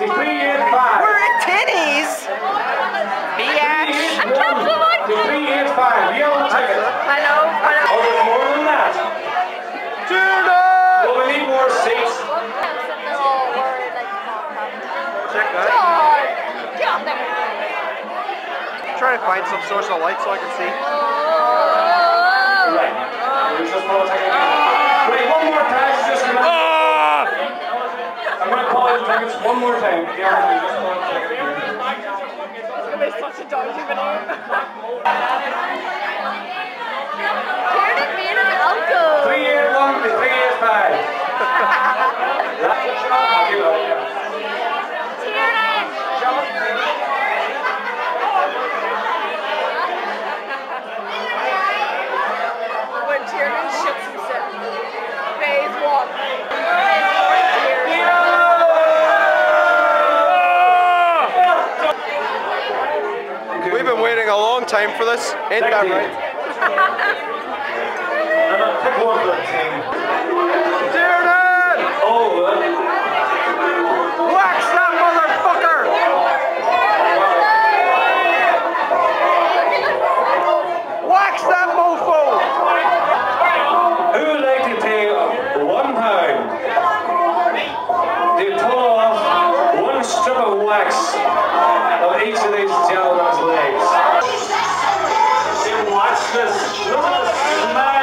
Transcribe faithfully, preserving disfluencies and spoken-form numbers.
We're at Titties. B S. I can't do it. I know. I know. Oh, there's more than that. Well, we need more seats. Check that. I'm trying to find some source of light so I can see. Right. There's just one second. Wait, one more time. Just remember. I'm going to call it dragons one more time. They are just one second. It's going to be such a dodgy video. Where did me and my uncle? Three years one to three years five. That's a shot. I'll give it up. Tiernan! When Tiernan shits himself. Phase one. A long time for this, ain't that right? Tiernan! Oh, wax that motherfucker! Wax that mofo! Who would like to take one pound to pull off one strip of wax of each of these gentlemen's legs? Watch this. Look at this.